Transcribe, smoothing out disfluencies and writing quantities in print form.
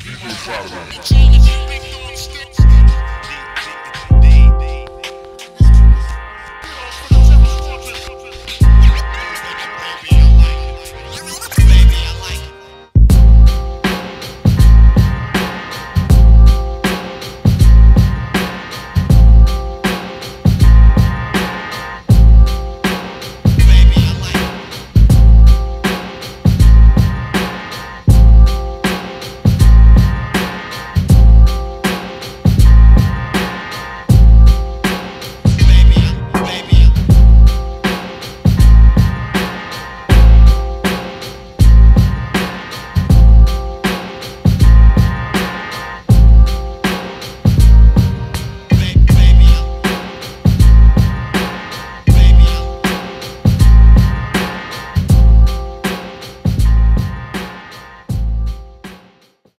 People problem.